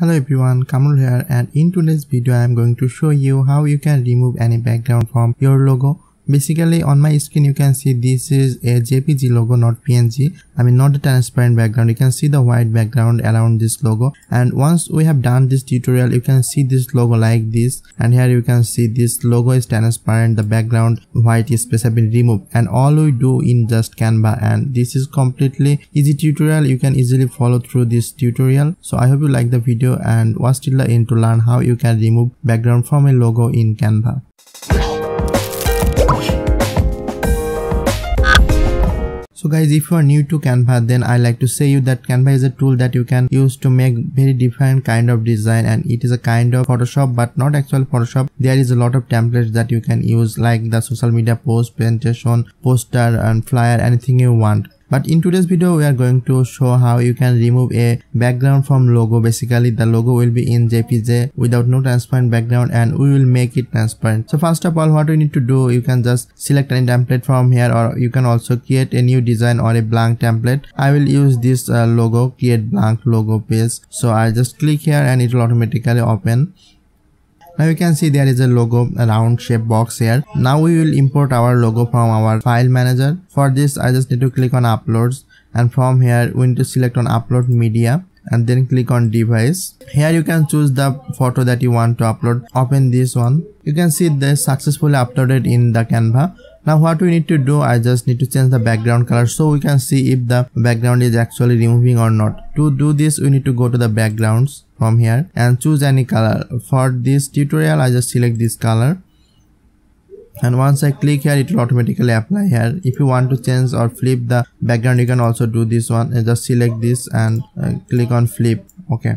Hello everyone, Kamrul here, and in today's video I am going to show you how you can remove any background from your logo. Basically on my screen you can see this is a JPG logo, not PNG. I mean not a transparent background. You can see the white background around this logo, and once we have done this tutorial you can see this logo like this, and here you can see this logo is transparent, the background white is specifically removed, and all we do in just Canva, and this is completely easy tutorial. You can easily follow through this tutorial. So I hope you like the video and watch till the end to learn how you can remove background from a logo in Canva. So guys, if you are new to Canva, then I like to say you that Canva is a tool that you can use to make very different kind of design, and it is a kind of Photoshop but not actual Photoshop. There is a lot of templates that you can use, like the social media post, presentation, poster and flyer, anything you want. But in today's video we are going to show how you can remove a background from logo. Basically the logo will be in JPG without no transparent background, and we will make it transparent. So first of all, what we need to do, you can just select any template from here, or you can also create a new design or a blank template. I will use this logo, create blank logo page. So I just click here and it will automatically open. Now you can see there is a logo, a round shape box here. Now we will import our logo from our file manager. For this I just need to click on uploads, and from here we need to select on upload media and then click on device. Here you can choose the photo that you want to upload. Open this one. You can see this successfully uploaded in the Canva. Now what we need to do, I just need to change the background color so we can see if the background is actually removing or not. To do this we need to go to the backgrounds from here and choose any color. For this tutorial I just select this color, and once I click here it will automatically apply here. If you want to change or flip the background you can also do this one, and just select this and click on flip. Okay.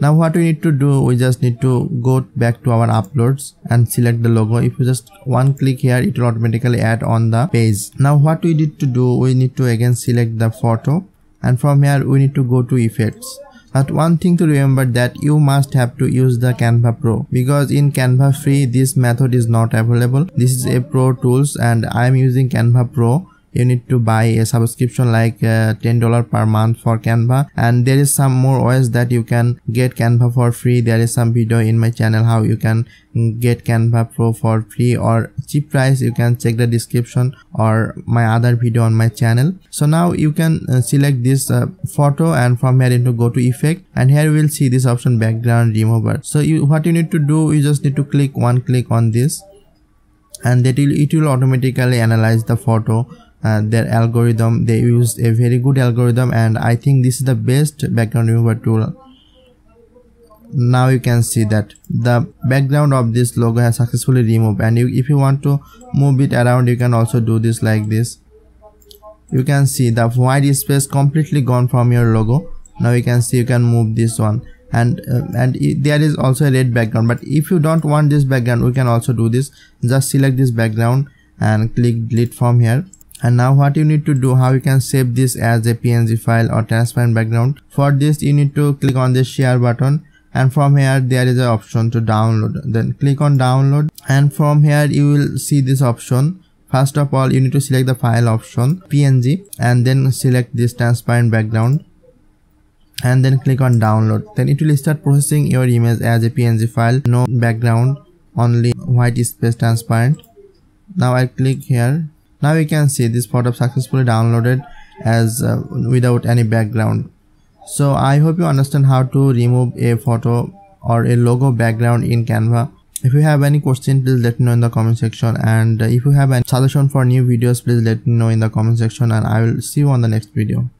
Now what we need to do, we just need to go back to our uploads and select the logo. If you just one click here it will automatically add on the page. Now what we need to do, we need to again select the photo, and from here we need to go to effects. But one thing to remember, that you must have to use the Canva Pro, because in Canva free this method is not available. This is a pro tools and I am using Canva Pro. You need to buy a subscription like $10 per month for Canva, and there is some more ways that you can get Canva for free. There is some video in my channel how you can get Canva Pro for free or cheap price. You can check the description or my other video on my channel. So now you can select this photo, and from here into go to effect, and here we will see this option background remover. So what you need to do, you just need to click one click on this, and it will automatically analyze the photo. Their algorithm, they use a very good algorithm, and I think this is the best background remover tool. Now you can see that the background of this logo has successfully removed, and if you want to move it around you can also do this like this. You can see the white space completely gone from your logo. Now you can see you can move this one, and there is also a red background, but if you don't want this background we can also do this. Just select this background and click delete from here. And now what you need to do, how you can save this as a PNG file or transparent background. For this you need to click on the share button, and from here there is an option to download. Then click on download, and from here you will see this option. First of all you need to select the file option PNG, and then select this transparent background, and then click on download. Then it will start processing your image as a PNG file, no background, only white space transparent. Now I click here. Now you can see this photo successfully downloaded as without any background. So I hope you understand how to remove a photo or a logo background in Canva. If you have any question, please let me know in the comment section, and if you have any suggestion for new videos please let me know in the comment section, and I will see you on the next video.